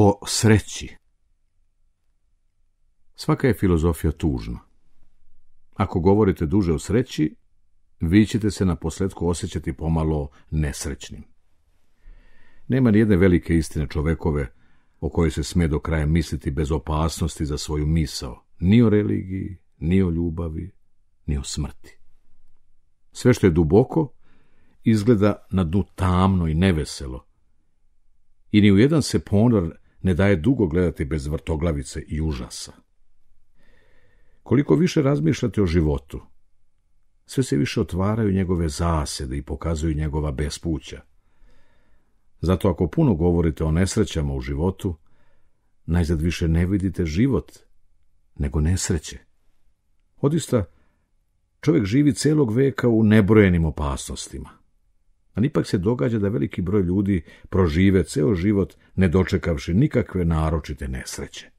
o sreći. Svaka je filozofija tužna. Ako govorite duže o sreći, vi ćete se naposletku osjećati pomalo nesrećnim. Nema nijedne velike istine čovekove o kojoj se sme do kraja misliti bez opasnosti za svoju misao, ni o religiji, ni o ljubavi, ni o smrti. Sve što je duboko izgleda na dnu tamno i neveselo, i ni u jedan se ponor ne daje dugo gledati bez vrtoglavice i užasa. Koliko više razmišljate o životu, sve se više otvaraju njegove zasjede i pokazuju njegova bespuća. Zato ako puno govorite o nesrećama u životu, najzad više ne vidite život, nego nesreće. Odista, čovjek živi celog veka u nebrojenim opasnostima. Ali ipak se događa da veliki broj ljudi prožive ceo život ne dočekavši nikakve naročite nesreće.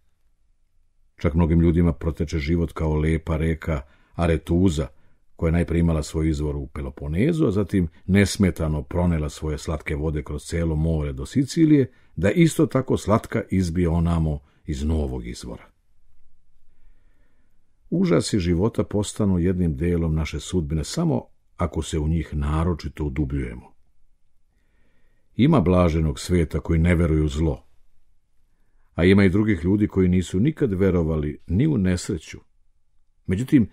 Čak mnogim ljudima proteče život kao lepa reka Aretuza, koja je najprije imala svoj izvor u Peloponezu, a zatim nesmetano pronela svoje slatke vode kroz cijelo more do Sicilije, da isto tako slatka izbije onamo iz novog izvora. Užasi života postanu jednim delom naše sudbine samo ako se u njih naročito udubljujemo. Ima blaženog sveta koji ne veruju zlo, a ima i drugih ljudi koji nisu nikad verovali ni u nesreću. Međutim,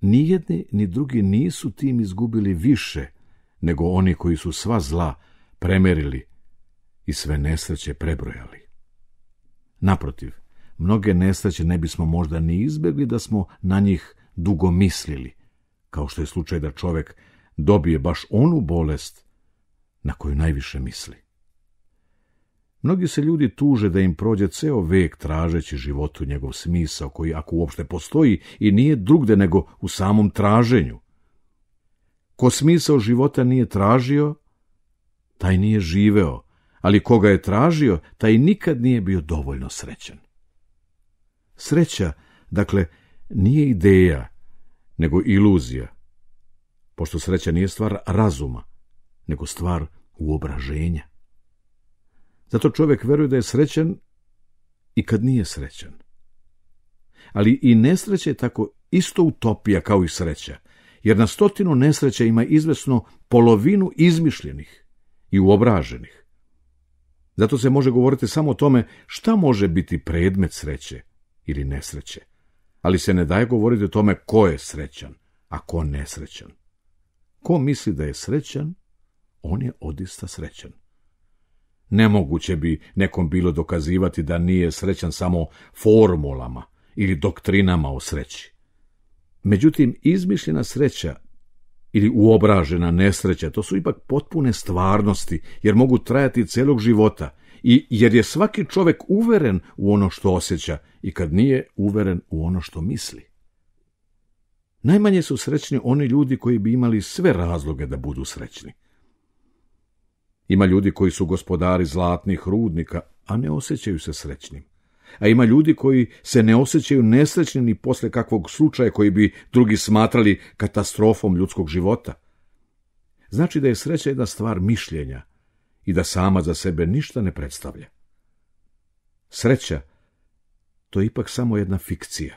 ni jedni ni drugi nisu tim izgubili više nego oni koji su sva zla premerili i sve nesreće prebrojali. Naprotiv, mnoge nesreće ne bismo možda ni izbjegli da smo na njih dugo mislili, kao što je slučaj da čovjek dobije baš onu bolest na koju najviše misli. Mnogi se ljudi tuže da im prođe ceo vek tražeći životu njegov smisao, koji ako uopšte postoji i nije drugde nego u samom traženju. Ko smisao života nije tražio, taj nije živeo, ali ko ga je tražio, taj nikad nije bio dovoljno srećan. Sreća, dakle, nije ideja, nego iluzija, pošto sreća nije stvar razuma, nego stvar uobraženja. Zato čovjek veruje da je srećan i kad nije srećan. Ali i nesreća je tako isto utopija kao i sreća, jer na 100 nesreća ima izvesno polovinu izmišljenih i uobraženih. Zato se može govoriti samo o tome šta može biti predmet sreće ili nesreće, ali se ne daje govoriti o tome ko je srećan, a ko nesrećan. Ko misli da je srećan, on je odista srećan. Nemoguće bi nekom bilo dokazivati da nije srećan samo formulama ili doktrinama o sreći. Međutim, izmišljena sreća ili uobražena nesreća, to su ipak potpune stvarnosti, jer mogu trajati celog života i jer je svaki čovjek uveren u ono što osjeća i kad nije uveren u ono što misli. Najmanje su srećni oni ljudi koji bi imali sve razloge da budu srećni. Ima ljudi koji su gospodari zlatnih rudnika, a ne osjećaju se srećnim. A ima ljudi koji se ne osjećaju nesrećnim ni posle kakvog slučaja koji bi drugi smatrali katastrofom ljudskog života. Znači da je sreća jedna stvar mišljenja i da sama za sebe ništa ne predstavlja. Sreća, to je ipak samo jedna fikcija.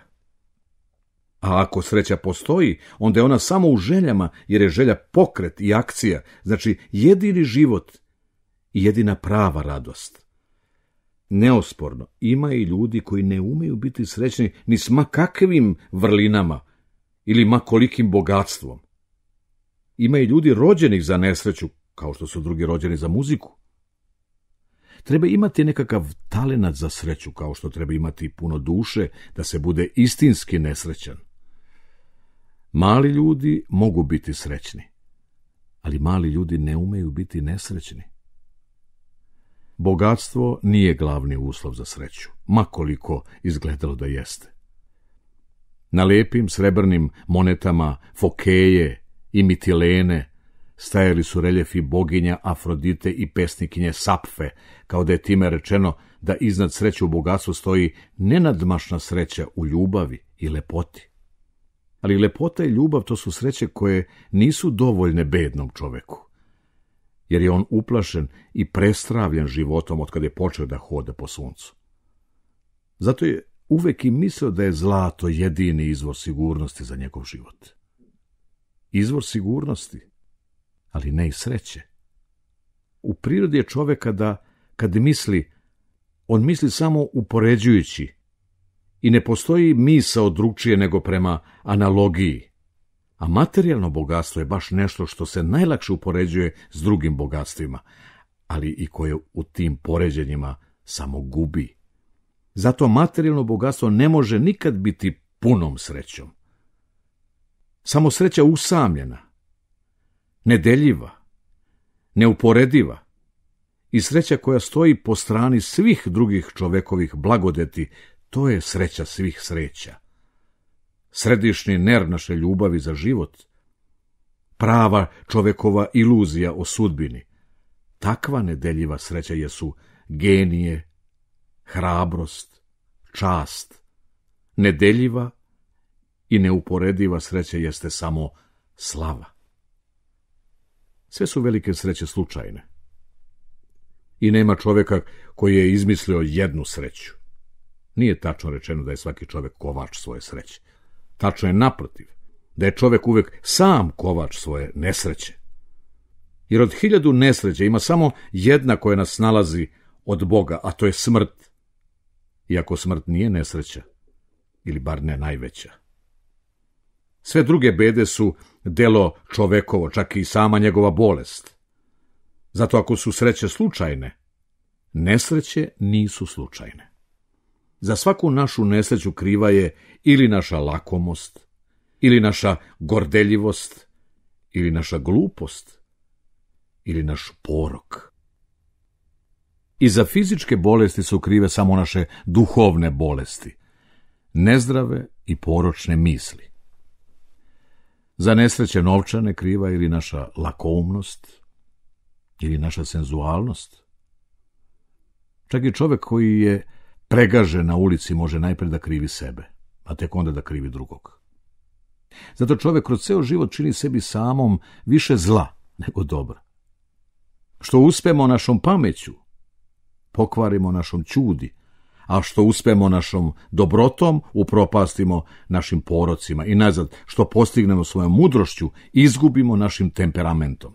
A ako sreća postoji, onda je ona samo u željama, jer je želja pokret i akcija, znači jedini život i jedina prava radost. Neosporno, ima i ljudi koji ne umeju biti srećni ni s makakvim vrlinama ili makolikim bogatstvom. Ima i ljudi rođenih za nesreću, kao što su drugi rođeni za muziku. Treba imati nekakav talenat za sreću, kao što treba imati puno duše da se bude istinski nesrećan. Mali ljudi mogu biti srećni, ali mali ljudi ne umeju biti nesrećni. Bogatstvo nije glavni uslov za sreću, makoliko izgledalo da jeste. Na lijepim srebrnim monetama Fokeje i Mitilene stajali su reljefi boginja Afrodite i pesnikinje Sapfe, kao da je time rečeno da iznad sreće u bogatstvu stoji nenadmašna sreća u ljubavi i lepoti. Ali lepota i ljubav to su sreće koje nisu dovoljne bednom čoveku. jer je on uplašen i prestravljen životom otkad je počeo da hoda po suncu. Zato je uvek i mislio da je zlato jedini izvor sigurnosti za njegov život. Izvor sigurnosti, ali ne i sreće. U prirodi je čoveka da, kad misli, on misli samo upoređujući i ne postoji misao drugčije nego prema analogiji. A materijalno bogatstvo je baš nešto što se najlakše upoređuje s drugim bogatstvima, ali i koje u tim poređenjima samo gubi. Zato materijalno bogatstvo ne može nikad biti punom srećom. Samo sreća usamljena, nedeljiva, neuporediva i sreća koja stoji po strani svih drugih čovekovih blagodeti, to je sreća svih sreća. Središnji nerv naše ljubavi za život, prava čovekova iluzija o sudbini. Takva nedeljiva sreća jesu genije, hrabrost, čast. Nedeljiva i neuporediva sreća jeste samo slava. Sve su velike sreće slučajne. I nema čoveka koji je izmislio jednu sreću. Nije tačno rečeno da je svaki čovek kovač svoje sreće. Tačno je naprotiv, da je čovek uvek sam kovač svoje nesreće. Jer od 1000 nesreće ima samo jedna koja nas nalazi od Boga, a to je smrt. Iako smrt nije nesreća, ili bar ne najveća. Sve druge bede su delo čovekovo, čak i sama njegova bolest. Zato ako su sreće slučajne, nesreće nisu slučajne. Za svaku našu nesreću kriva je ili naša lakomost, ili naša gordeljivost, ili naša glupost, ili naš porok. I za fizičke bolesti su krive samo naše duhovne bolesti, nezdrave i poročne misli. Za nesreće novčane kriva ili naša lakoumnost, ili naša senzualnost. Čak i čovek koji je pregažen na ulici može najpre da krivi sebe, a tek onda da krivi drugog. Zato čovek kroz ceo život čini sebi samom više zla nego dobra. Što uspemo našom pameću, pokvarimo našom ćudi, a što uspemo našom dobrotom, upropastimo našim porocima i nazad što postignemo svojom mudrošću, izgubimo našim temperamentom.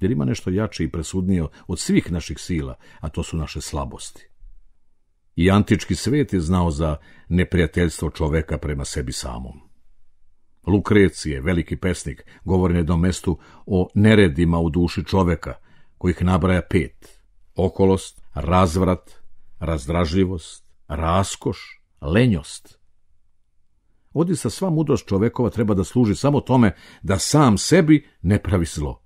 Jer ima nešto jače i presudnije od svih naših sila, a to su naše slabosti. I antički svet je znao za neprijateljstvo čoveka prema sebi samom. Lukrecije, veliki pesnik, govori na jednom mestu o neredima u duši čoveka, kojih nabraja 5. Okolost, razvrat, razdražljivost, raskoš, lenjost. Ovdje sa sva mudrost čovekova treba da služi samo tome da sam sebi ne pravi zlo.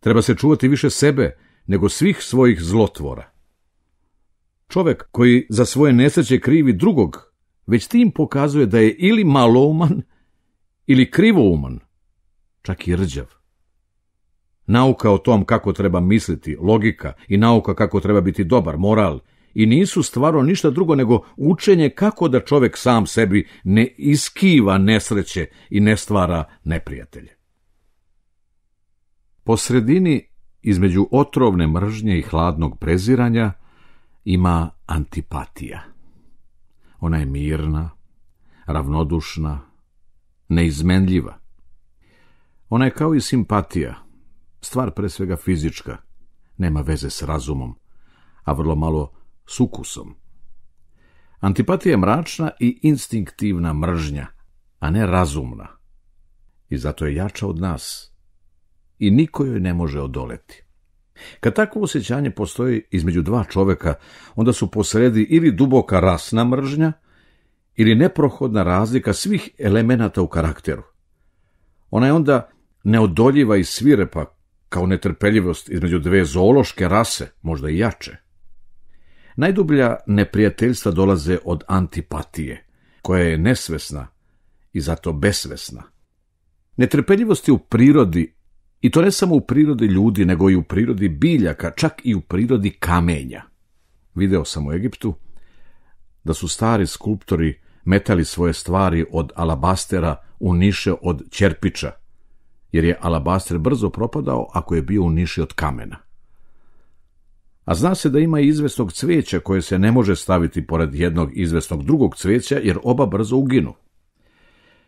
Treba se čuvati više sebe nego svih svojih zlotvora. Čovek koji za svoje nesreće krivi drugog, već tim pokazuje da je ili malouman, ili krivouman, čak i rđav. Nauka o tom kako treba misliti, logika i nauka kako treba biti dobar, moral, i nisu stvarno ništa drugo nego učenje kako da čovek sam sebi ne iskiva nesreće i ne stvara neprijatelje. Po sredini između otrovne mržnje i hladnog preziranja ima antipatija. Ona je mirna, ravnodušna, neizmenljiva. Ona je kao i simpatija, stvar pre svega fizička, nema veze s razumom, a vrlo malo s ukusom. Antipatija je mračna i instinktivna mržnja, a ne razumna. I zato je jača od nas i niko joj ne može odoleti. Kad takvo osjećanje postoji između dva čoveka, onda su posredi ili duboka rasna mržnja ili neprohodna razlika svih elemenata u karakteru. Ona je onda neodoljiva i svirepa kao netrpeljivost između dve zoološke rase, možda i jače. Najdublja neprijateljstva dolaze od antipatije, koja je nesvesna i zato besvesna. Netrpeljivost je u prirodi, i to ne samo u prirodi ljudi, nego i u prirodi biljaka, čak i u prirodi kamenja. Video sam u Egiptu da su stari skulptori metali svoje stvari od alabastera u niše od ćerpiča jer je alabaster brzo propadao ako je bio u niši od kamena. A zna se da ima izvesnog cvijeća koje se ne može staviti pored jednog izvesnog drugog cvijeća, jer oba brzo uginu.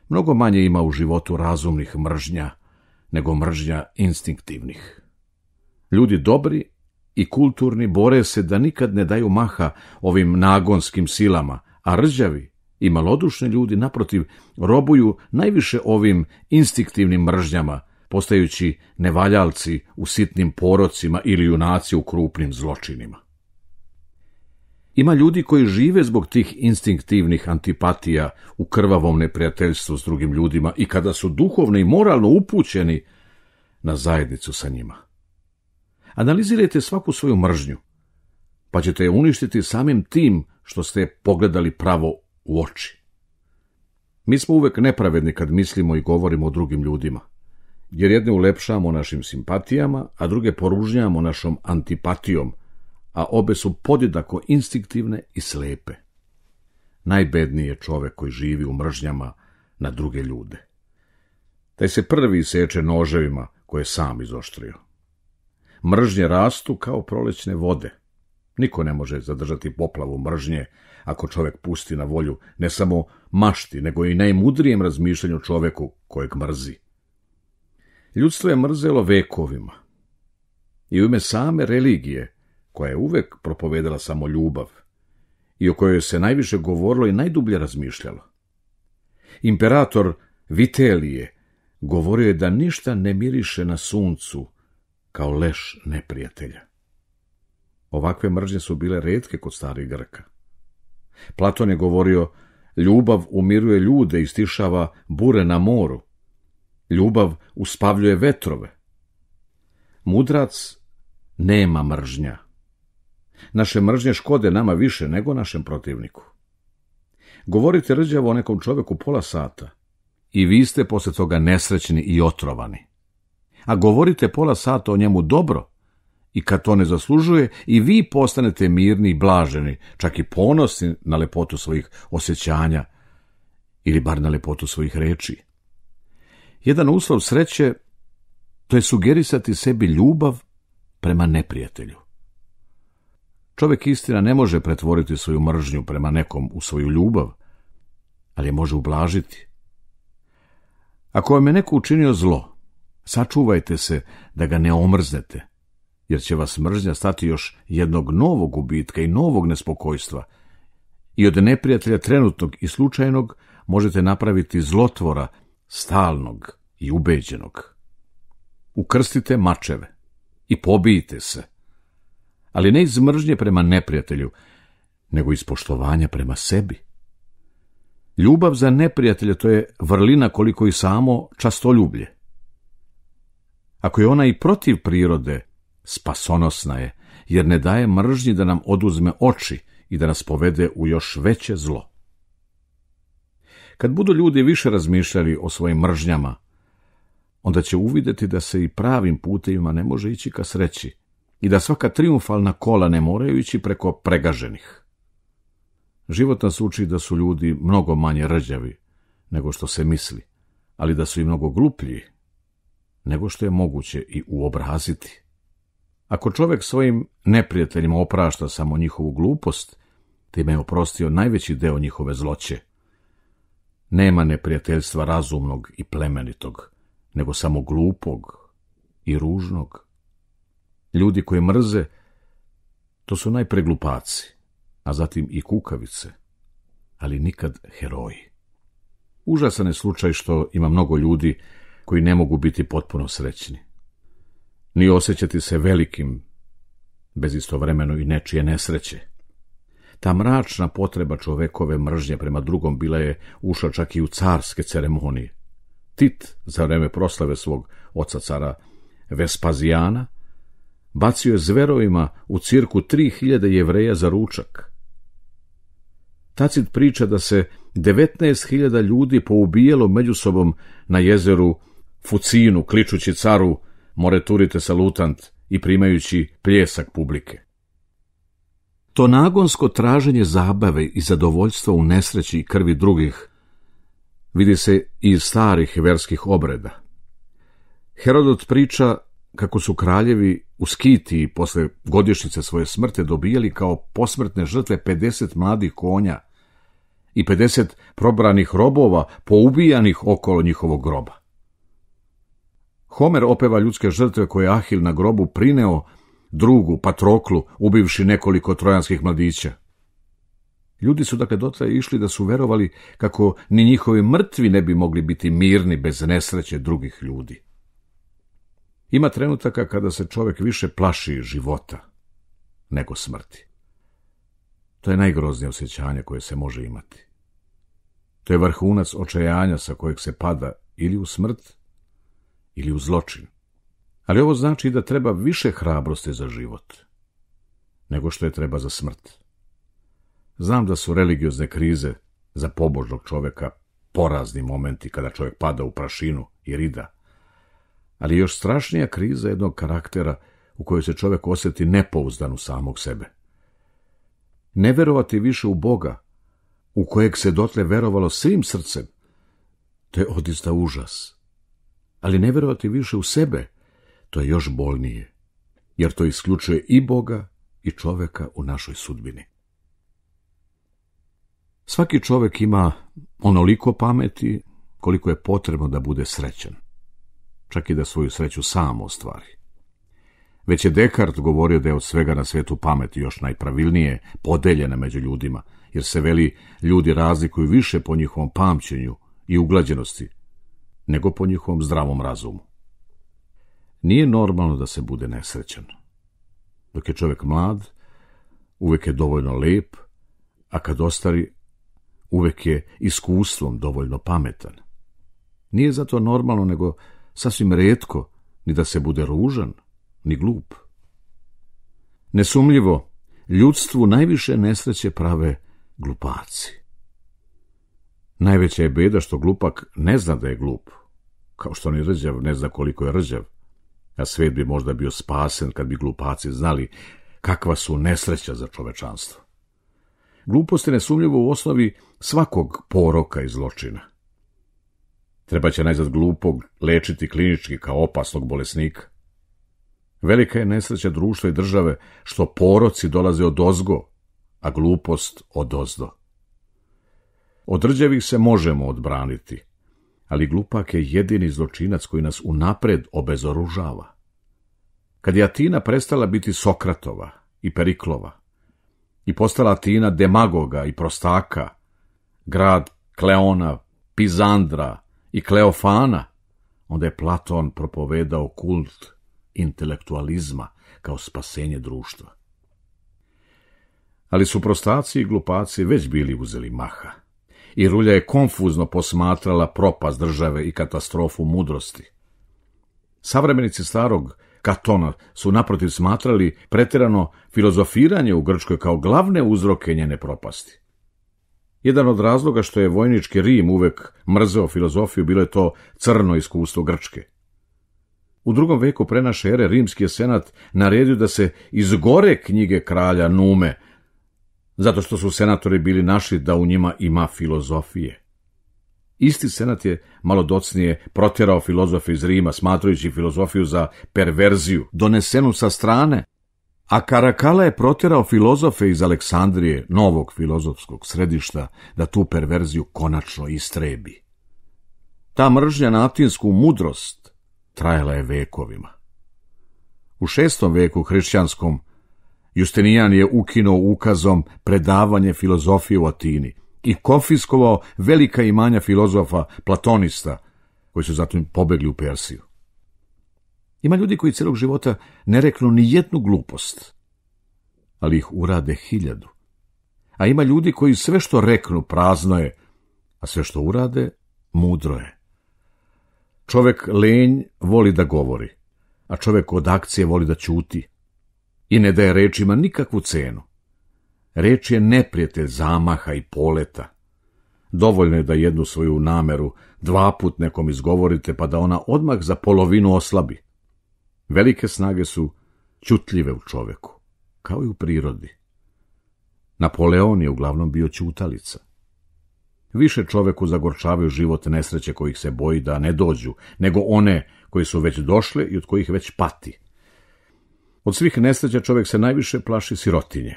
Mnogo manje ima u životu razumnih mržnja nego mržnja instinktivnih. Ljudi dobri i kulturni bore se da nikad ne daju maha ovim nagonskim silama, a rđavi i malodušni ljudi, naprotiv, robuju najviše ovim instinktivnim mržnjama, postajući nevaljalci u sitnim porocima ili junaci u krupnim zločinima. Ima ljudi koji žive zbog tih instinktivnih antipatija u krvavom neprijateljstvu s drugim ljudima i kada su duhovno i moralno upućeni na zajednicu sa njima. Analizirajte svaku svoju mržnju, pa ćete je uništiti samim tim što ste je pogledali pravo u oči. Mi smo uvek nepravedni kad mislimo i govorimo o drugim ljudima, jer jedne ulepšavamo našim simpatijama, a druge poružnjavamo našom antipatijom, a obe su podjednako instinktivne i slepe. Najbedniji je čovek koji živi u mržnjama na druge ljude. Taj se prvi seče noževima koje je sam izoštrio. Mržnje rastu kao prolećne vode. Niko ne može zadržati poplavu mržnje ako čovek pusti na volju ne samo mašti, nego i najmudrijem razmišljanju čoveku kojeg mrzi. Ljudstvo je mrzelo vekovima i u ime same religije, koja je uvek propovedala samo ljubav i o kojoj se najviše govorilo i najdublje razmišljalo. Imperator Vitelije govorio je da ništa ne miriše na suncu kao leš neprijatelja. Ovakve mržnje su bile retke kod starih Grka. Platon je govorio, ljubav umiruje ljude i stišava bure na moru. Ljubav uspavljuje vetrove. Mudrac nema mržnja. Naše mržnje škode nama više nego našem protivniku. Govorite rđavo o nekom čoveku pola sata i vi ste posle toga nesrećni i otrovani. A govorite pola sata o njemu dobro i kad to ne zaslužuje i vi postanete mirni i blaženi, čak i ponosni na lepotu svojih osjećanja ili bar na lepotu svojih reči. Jedan uslov sreće to je sugerisati sebi ljubav prema neprijatelju. Čovek istina ne može pretvoriti svoju mržnju prema nekom u svoju ljubav, ali je može ublažiti. Ako vam je neko učinio zlo, sačuvajte se da ga ne omrznete, jer će vas mržnja stati još jednog novog gubitka i novog nespokojstva. I od neprijatelja trenutnog i slučajnog možete napraviti zlotvora, stalnog i ubeđenog. Ukrstite mačeve i pobijte se, ali ne iz mržnje prema neprijatelju, nego iz poštovanja prema sebi. Ljubav za neprijatelja to je vrlina koliko i samo častoljublje. Ako je ona i protiv prirode, spasonosna je, jer ne daje mržnji da nam oduzme oči i da nas povede u još veće zlo. Kad budu ljudi više razmišljali o svojim mržnjama, onda će uvidjeti da se i pravim putevima ne može ići ka sreći i da svaka trijumfalna kola ne moraju ići preko pregaženih. Život nas uči da su ljudi mnogo manje rđavi nego što se misli, ali da su i mnogo gluplji nego što je moguće i uobraziti. Ako čovek svojim neprijateljima oprašta samo njihovu glupost, time je oprostio najveći deo njihove zloće. Nema neprijateljstva razumnog i plemenitog, nego samo glupog i ružnog. Ljudi koji mrze, to su najpre glupaci, a zatim i kukavice, ali nikad heroji. Užasan je slučaj što ima mnogo ljudi koji ne mogu biti potpuno srećni, ni osjećati se velikim, bez istovremeno i nečije nesreće. Ta mračna potreba čovekove mržnje prema drugom bila je ušla čak i u carske ceremonije. Tit, za vreme proslave svog oca cara Vespazijana, bacio je zverovima u cirku 3000 Jevreja za ručak. Tacit priča da se 19.000 ljudi poubijelo među sobom na jezeru Fucinu, kličući caru Moreturite salutant i primajući pljesak publike. To nagonsko traženje zabave i zadovoljstva u nesreći i krvi drugih vidi se i iz starih verskih obreda. Herodot priča kako su kraljevi u Skitiji posle godišnjice svoje smrte dobijali kao posmrtne žrtve 50 mladih konja i 50 probranih robova poubijanih okolo njihovog groba. Homer opeva ljudske žrtve koje Ahil na grobu prineo drugu Patroklu, ubivši nekoliko trojanskih mladića. Ljudi su dakle dotle išli da su verovali kako ni njihovi mrtvi ne bi mogli biti mirni bez nesreće drugih ljudi. Ima trenutaka kada se čovjek više plaši života nego smrti. To je najgroznije osjećanje koje se može imati. To je vrhunac očajanja sa kojeg se pada ili u smrt ili u zločin. Ali ovo znači da treba više hrabrosti za život nego što je treba za smrt. Znam da su religiozne krize za pobožnog čovjeka porazni momenti kada čovjek pada u prašinu i rida, ali još strašnija kriza jednog karaktera u kojoj se čovjek osjeti nepouzdan u samog sebe. Ne verovati više u Boga, u kojeg se dotle verovalo svim srcem, to je odista užas. Ali ne verovati više u sebe, to je još bolnije, jer to isključuje i Boga i čovjeka u našoj sudbini. Svaki čovjek ima onoliko pameti koliko je potrebno da bude srećan, čak i da svoju sreću sam ostvari. Već je Descartes govorio da je od svega na svijetu pameti još najpravilnije podeljena među ljudima, jer se veli ljudi razlikuju više po njihovom pamćenju i uglađenosti nego po njihovom zdravom razumu. Nije normalno da se bude nesrećan. Dok je čovjek mlad, uvijek je dovoljno lijep, a kad ostari, uvijek je iskustvom dovoljno pametan. Nije zato normalno, nego sasvim rijetko, ni da se bude ružan, ni glup. Nesumljivo, ljudstvu najviše nesreće prave glupaci. Najveća je beda što glupak ne zna da je glup, kao što ni rđav ne zna koliko je rđav, a svijet bi možda bio spasen kad bi glupaci znali kakva su nesreća za čovečanstvo. Glupost je nesumljivo u osnovi svakog poroka i zločina. Treba će najzad glupog lečiti klinički kao opasnog bolesnika. Velika je nesreća društva i države što poroci dolaze od ozgo, a glupost od ozdo. Od rđavih se možemo odbraniti, ali glupak je jedini zločinac koji nas unapred obezoružava. Kad je Atina prestala biti Sokratova i Periklova i postala Atina demagoga i prostaka, grad Kleona, Pizandra i Kleofana, onda je Platon propovedao kult intelektualizma kao spasenje društva. Ali su prostaci i glupaci već bili uzeli maha, i rulja je konfuzno posmatrala propast države i katastrofu mudrosti. Savremenici starog Katona su naprotiv smatrali pretjerano filozofiranje u Grčkoj kao glavne uzroke njene propasti. Jedan od razloga što je vojnički Rim uvek mrzeo filozofiju bilo je to crno iskustvo Grčke. U drugom veku pre naše ere rimski je senat naredio da se izgore knjige kralja Nume, zato što su senatori bili našli da u njima ima filozofije. Isti senat je malo docnije protjerao filozofe iz Rima, smatrajući filozofiju za perverziju, donesenu sa strane, a Karakala je protjerao filozofe iz Aleksandrije, novog filozofskog središta, da tu perverziju konačno istrebi. Ta mržnja na atinsku mudrost trajala je vekovima. U 6. veku hrišćanskom Justinijan je ukinuo ukazom predavanje filozofije u Atini i konfiskovao velika imanja filozofa platonista, koji su zatim pobegli u Persiju. Ima ljudi koji celog života ne reknu ni jednu glupost, ali ih urade 1000. A ima ljudi koji sve što reknu prazno je, a sve što urade mudro je. Čovjek lenj voli da govori, a čovjek od akcije voli da ćuti i ne daje rečima nikakvu cenu. Reč je neprijatelj zamaha i poleta. Dovoljno je da jednu svoju nameru 2 put nekom izgovorite, pa da ona odmah za polovinu oslabi. Velike snage su ćutljive u čovjeku, kao i u prirodi. Napoleon je uglavnom bio ćutalica. Više čoveku zagorčavaju život nesreće kojih se boji da ne dođu, nego one koje su već došle i od kojih već pati. Od svih nesreća čovek se najviše plaši sirotinje,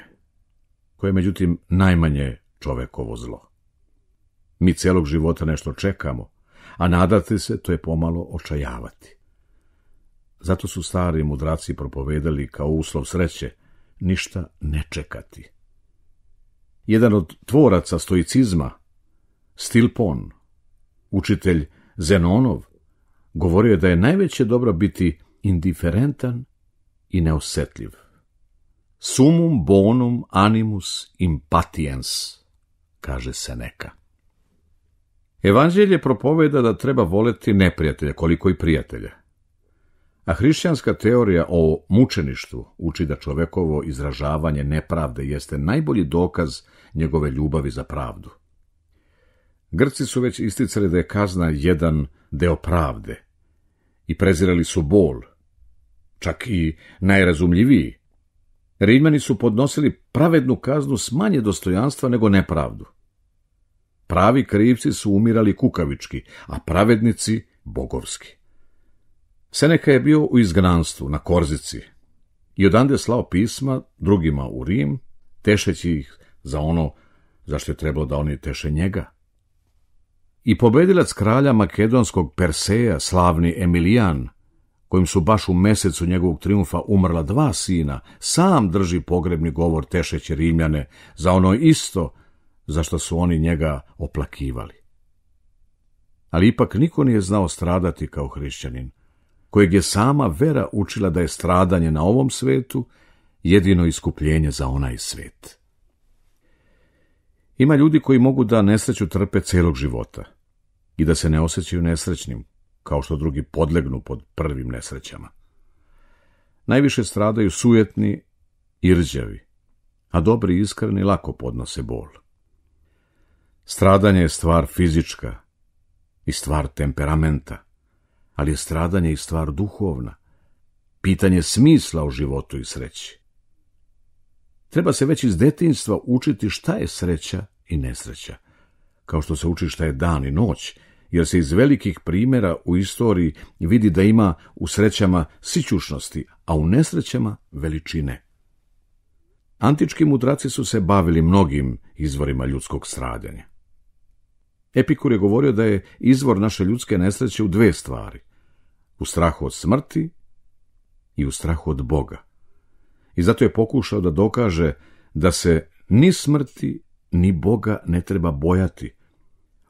koje je međutim najmanje čovekovo zlo. Mi celog života nešto čekamo, a nadati se to je pomalo očajavati. Zato su stari mudraci propovedali kao uslov sreće ništa ne čekati. Jedan od tvoraca stoicizma, Stilpon, učitelj Zenonov, govorio je da je najveće dobro biti indiferentan i neosetljiv. Sumum bonum animus impatiens, kaže Seneka. Evanđelje propoveda da treba voleti neprijatelje koliko i prijatelje. A hrišćanska teorija o mučeništvu uči da čovekovo izražavanje nepravde jeste najbolji dokaz njegove ljubavi za pravdu. Grci su već isticali da je kazna jedan deo pravde i prezirali su bol, čak i najrazumljiviji. Rimljani su podnosili pravednu kaznu s manje dostojanstva nego nepravdu. Pravi krivci su umirali kukavički, a pravednici bogovski. Seneka je bio u izgnanstvu na Korzici i odande slao pisma drugima u Rim, tešeći ih za ono zašto je trebalo da oni teše njega. I pobedilac kralja makedonskog Perseja, slavni Emilijan, kojim su baš u mesecu njegovog trijumfa umrla 2 sina, sam drži pogrebni govor tešeći Rimljane za ono isto zašto su oni njega oplakivali. Ali ipak niko nije znao stradati kao hrišćanin, kojeg je sama vera učila da je stradanje na ovom svetu jedino iskupljenje za onaj svet. Ima ljudi koji mogu da nesreću trpe celog života i da se ne osjećaju nesrećnim, kao što drugi podlegnu pod prvim nesrećama. Najviše stradaju sujetni i rđavi, a dobri i iskreni lako podnose bol. Stradanje je stvar fizička i stvar temperamenta, ali je stradanje i stvar duhovna, pitanje smisla u životu i sreći. Treba se već iz detinjstva učiti šta je sreća i nesreća, kao što se uči šta je dan i noć, jer se iz velikih primjera u istoriji vidi da ima u srećama sićušnosti, a u nesrećama veličine. Antički mudraci su se bavili mnogim izvorima ljudskog stradanja. Epikur je govorio da je izvor naše ljudske nesreće u 2 stvari, u strahu od smrti i u strahu od Boga. I zato je pokušao da dokaže da se ni smrti ni Boga ne treba bojati,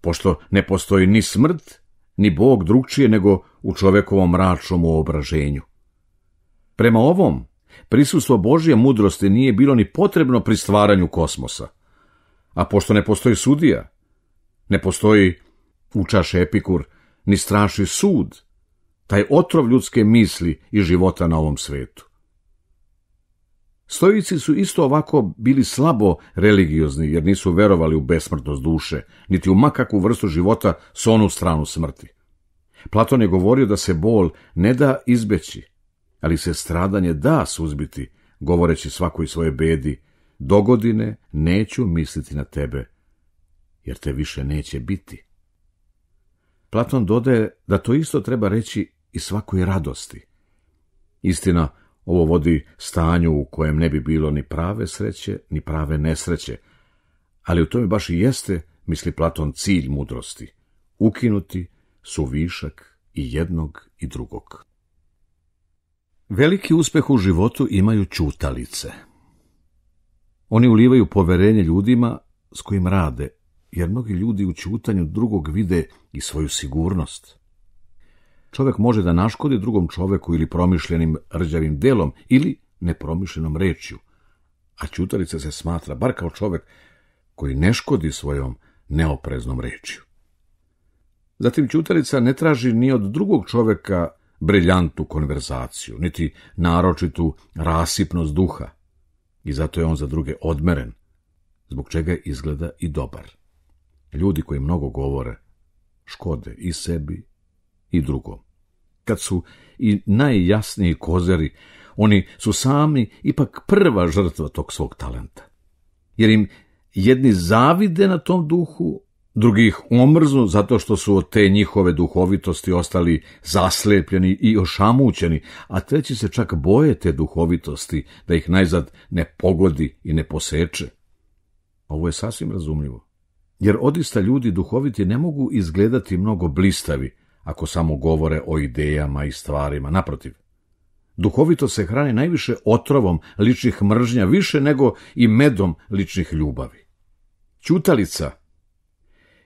pošto ne postoji ni smrt ni Bog drugčije nego u čovekovom mračnom uobraženju. Prema ovom, prisustvo Božje mudrosti nije bilo ni potrebno pri stvaranju kosmosa, a pošto ne postoji sudija, ne postoji, učaše Epikur, ni straši sud, taj otrov ljudske misli i života na ovom svetu. Stoici su isto ovako bili slabo religiozni, jer nisu verovali u besmrtnost duše, niti u makakvu vrstu života s onu stranu smrti. Platon je govorio da se bol ne da izbeći, ali se stradanje da suzbiti, govoreći svakoj svoje bedi, dogodine neću misliti na tebe, jer te više neće biti. Platon dodaje da to isto treba reći i svakoj radosti. Istina, ovo vodi stanju u kojem ne bi bilo ni prave sreće, ni prave nesreće, ali u tome baš i jeste, misli Platon, cilj mudrosti, ukinuti suvišak i jednog i drugog. Veliki uspeh u životu imaju ćutalice. Oni ulivaju poverenje ljudima s kojim rade, jer mnogi ljudi u ćutanju drugog vide i svoju sigurnost. Čovek može da naškodi drugom čoveku ili promišljenim rđavim delom ili nepromišljenom rečju, a ćutalica se smatra bar kao čovek koji ne škodi svojom neopreznom rečju. Zatim ćutalica ne traži ni od drugog čoveka briljantnu konverzaciju, niti naročitu rasipnost duha, i zato je on za druge odmeren, zbog čega izgleda i dobar. Ljudi koji mnogo govore škode i sebi i drugom. Kad su i najjasniji kozeri, oni su sami ipak prva žrtva tog svog talenta, jer im jedni zavide na tom duhu, drugi ih omrznu zato što su od te njihove duhovitosti ostali zaslepljeni i ošamućeni, a treći se čak boje te duhovitosti da ih najzad ne pogodi i ne poseče. Ovo je sasvim razumljivo, jer odista ljudi duhoviti ne mogu izgledati mnogo blistavi ako samo govore o idejama i stvarima. Naprotiv, duhovito se hrane najviše otrovom ličnih mržnja, više nego i medom ličnih ljubavi. Ćutalica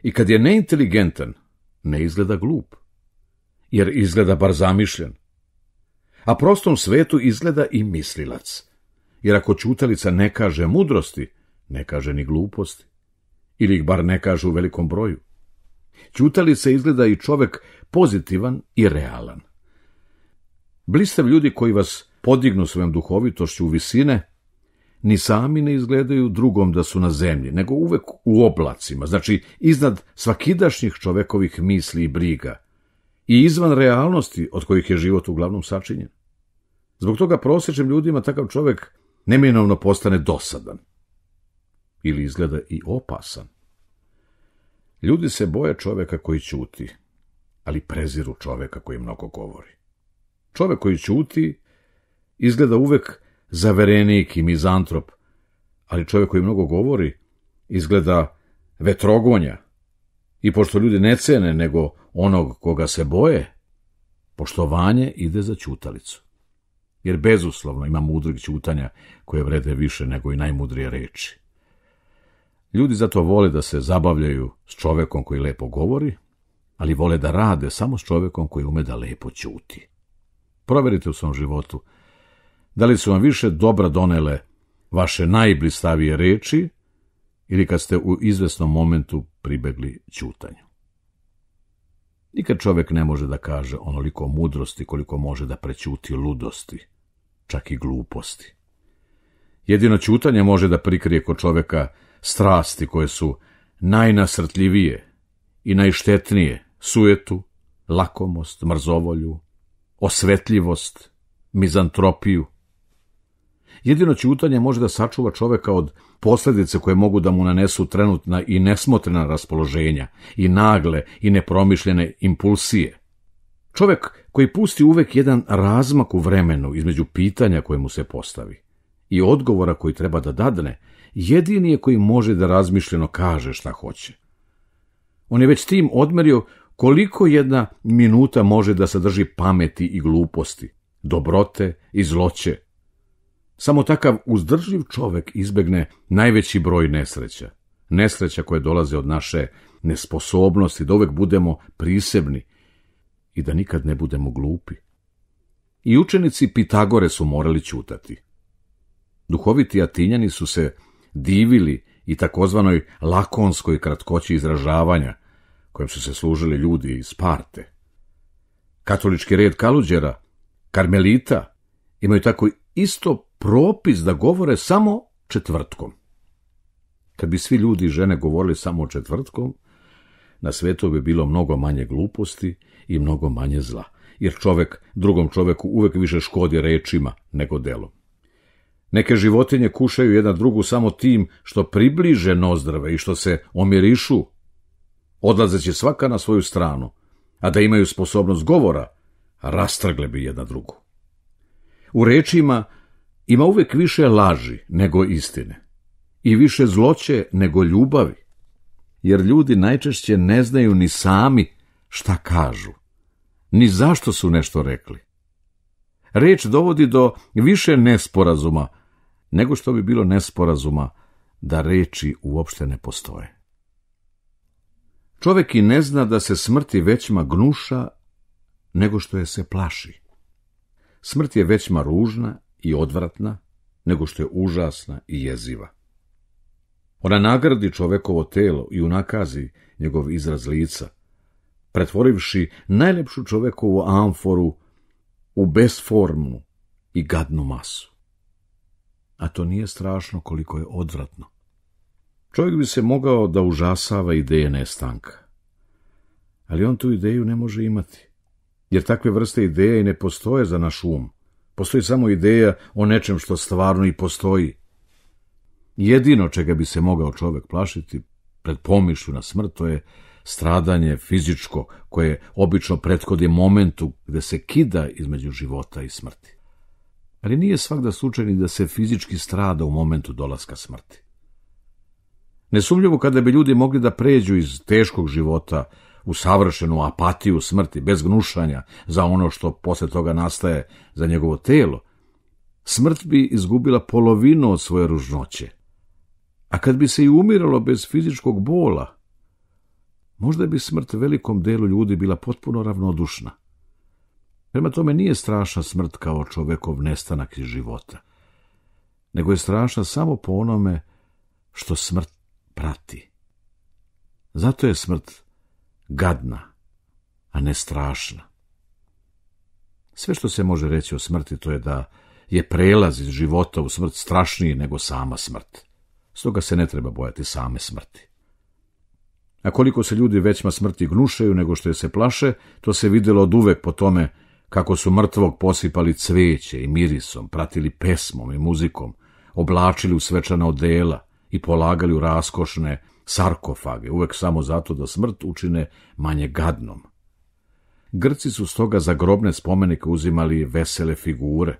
i kad je neinteligentan, ne izgleda glup, jer izgleda bar zamišljen. A prostom svetu izgleda i mislilac, jer ako ćutalica ne kaže mudrosti, ne kaže ni gluposti, ili ih bar ne kaže u velikom broju. Ćutalica izgleda i čovek pozitivan i realan. Blistav ljudi koji vas podignu svojom duhovitošću u visine, ni sami ne izgledaju drugom da su na zemlji, nego uvek u oblacima, znači iznad svakidašnjih čovekovih misli i briga i izvan realnosti od kojih je život uglavnom sačinjen. Zbog toga prosječnim ljudima takav čovek neminovno postane dosadan ili izgleda i opasan. Ljudi se boje čoveka koji ćuti, ali preziru čoveka koji mnogo govori. Čovek koji ćuti izgleda uvek zaverenik i mizantrop, ali čovjek koji mnogo govori izgleda vetrogonja. I pošto ljudi ne cene nego onog koga se boje, poštovanje ide za ćutalicu. Jer bezuslovno ima mudrih ćutanja koje vrede više nego i najmudrije reči. Ljudi zato vole da se zabavljaju s čovjekom koji lepo govori, ali vole da rade samo s čovjekom koji ume da lepo ćuti. Proverite u svom životu da li su vam više dobra donele vaše najblistavije reči ili kad ste u izvesnom momentu pribegli ćutanju. Nikad čovjek ne može da kaže onoliko mudrosti koliko može da prećuti ludosti, čak i gluposti. Jedino ćutanje može da prikrije kod čovjeka strasti koje su najnasrtljivije i najštetnije: sujetu, lakomost, mrzovolju, osvetljivost, mizantropiju. Jedino ćutanje može da sačuva čoveka od posljedice koje mogu da mu nanesu trenutna i nesmotrena raspoloženja i nagle i nepromišljene impulsije. Čovek koji pusti uvek jedan razmak u vremenu između pitanja koje mu se postavi i odgovora koji treba da dadne, jedini je koji može da razmišljeno kaže šta hoće. On je već tim odmerio koliko jedna minuta može da sadrži pameti i gluposti, dobrote i zloće. Samo takav uzdržljiv čovek izbegne najveći broj nesreća. Nesreća koje dolaze od naše nesposobnosti da uvek budemo prisebni i da nikad ne budemo glupi. I učenici Pitagore su morali ćutati. Duhoviti Atinjani su se divili i takozvanoj lakonskoj kratkoći izražavanja kojim su se služili ljudi iz Sparte. Katolički red kaluđera, karmelita, imaju tako isto propis da govore samo četvrtkom. Kad bi svi ljudi i žene govorili samo četvrtkom, na svetu bi bilo mnogo manje gluposti i mnogo manje zla, jer čovek drugom čoveku uvek više škodi rečima nego delom. Neke životinje kušaju jedna drugu samo tim što približe nozdrave i što se omirišu, odlazeći svaka na svoju stranu, a da imaju sposobnost govora, rastrgle bi jedna drugu. U rečima ima uvek više laži nego istine i više zloće nego ljubavi, jer ljudi najčešće ne znaju ni sami šta kažu, ni zašto su nešto rekli. Reč dovodi do više nesporazuma nego što bi bilo nesporazuma da reči uopšte ne postoje. Čovek i ne zna da se smrti većma gnuša nego što je se plaši. Smrt je većma ružna i odvratna nego što je užasna i jeziva. Ona nagradi čovekovo telo i unakazi njegov izraz lica, pretvorivši najlepšu čovekovu amforu u besformnu i gadnu masu. A to nije strašno koliko je odvratno. Čovjek bi se mogao da užasava ideje nestanka, ali on tu ideju ne može imati, jer takve vrste ideje i ne postoje za naš um. Postoji samo ideja o nečem što stvarno i postoji. Jedino čega bi se mogao čovjek plašiti pred pomišlju na smrt, to je stradanje fizičko koje obično prethodi momentu gde se kida između života i smrti. Ali nije svakda slučaj ni da se fizički strada u momentu dolaska smrti. Nesumljivo kada bi ljudi mogli da pređu iz teškog života u savršenu apatiju smrti, bez gnušanja za ono što posle toga nastaje za njegovo telo, smrt bi izgubila polovinu od svoje ružnoće. A kad bi se i umiralo bez fizičkog bola, možda bi smrt velikom delu ljudi bila potpuno ravnodušna. Prema tome nije strašna smrt kao čovekov nestanak iz života, nego je strašna samo po onome što smrt prati. Zato je smrt gadna, a ne strašna. Sve što se može reći o smrti to je da je prelaz iz života u smrt strašniji nego sama smrt. Stoga se ne treba bojati same smrti. A koliko se ljudi većma smrti gnušaju nego što je se plaše, to se vidjelo oduvek po tome kako su mrtvog posipali cveće i mirisom, pratili pesmom i muzikom, oblačili u svečana odela i polagali u raskošne sarkofage, uvek samo zato da smrt učine manje gadnom. Grci su stoga za grobne spomenike uzimali vesele figure,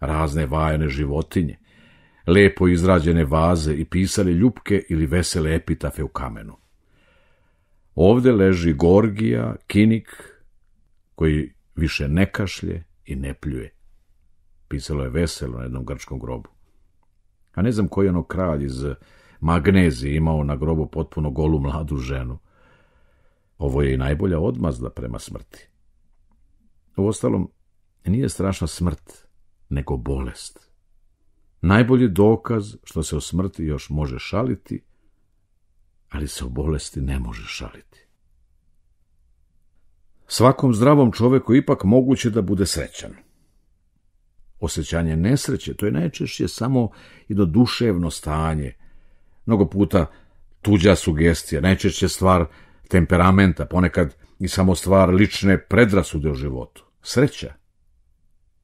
razne vajane životinje, lepo izrađene vaze i pisali ljupke ili vesele epitafe u kamenu. Ovde leži Gorgija, kinik, koji više ne kašlje i ne pljuje. Pisalo je veselo na jednom grčkom grobu. A ne znam koji je ono kralj iz Magnezije imao na grobu potpuno golu mladu ženu. Ovo je i najbolja odmazda prema smrti. Uostalom, nije strašna smrt, nego bolest. Najbolji dokaz što se o smrti još može šaliti, ali se o bolesti ne može šaliti. Svakom zdravom čoveku ipak moguće da bude srećan. Osjećanje nesreće, to je najčešće samo jedno duševno stanje. Mnogo puta tuđa sugestija, najčešće stvar temperamenta, ponekad i samo stvar lične predrasude u životu. Sreća,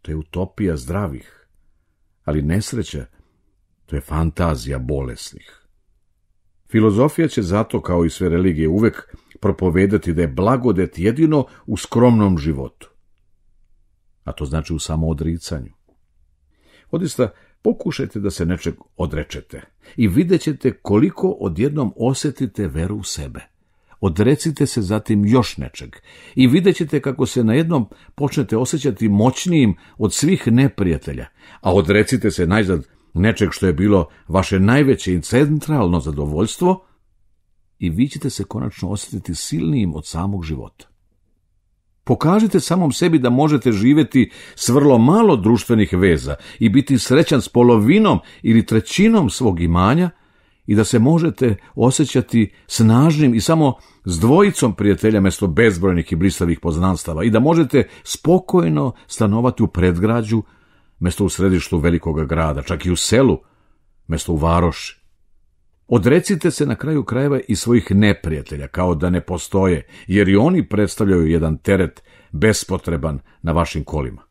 to je utopija zdravih, ali nesreća, to je fantazija bolesnih. Filozofija će zato, kao i sve religije, uvek propovedati da je blagodet jedino u skromnom životu, a to znači u samoodricanju. Odista, pokušajte da se nečeg odrečete i vidjet ćete koliko odjednom osjetite veru u sebe. Odrecite se zatim još nečeg i vidjet ćete kako se najednom počnete osjećati moćnijim od svih neprijatelja, a odrecite se najzad nečeg što je bilo vaše najveće i centralno zadovoljstvo i vi ćete se konačno osjetiti silnijim od samog života. Pokažite samom sebi da možete živjeti s vrlo malo društvenih veza i biti srećan s polovinom ili trećinom svog imanja i da se možete osjećati snažnim i samo s dvojicom prijatelja mesto bezbrojnih i blistavih poznanstava i da možete spokojno stanovati u predgrađu mesto u središtu velikoga grada, čak i u selu, mesto u varoši. Odrecite se na kraju krajeva i svojih neprijatelja, kao da ne postoje, jer i oni predstavljaju jedan teret bespotreban na vašim kolima.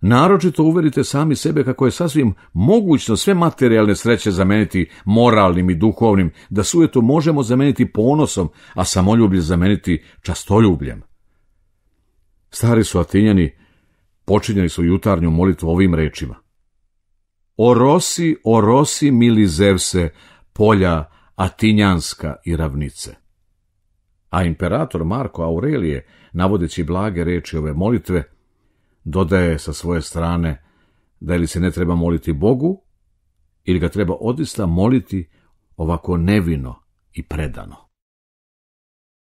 Naročito uverite sami sebe kako je sasvim mogućno sve materijalne sreće zameniti moralnim i duhovnim, da sujetu možemo zameniti ponosom, a samoljublje zameniti častoljubljem. Stari su Atinjani počinjali su jutarnju molitvu ovim rečima. Orosi, orosi, mili Zevse, polja Atinjanska i ravnice. A imperator Marko Aurelije, navodeći blage reči ove molitve, dodaje sa svoje strane da ili se ne treba moliti Bogu, ili ga treba odista moliti ovako nevino i predano.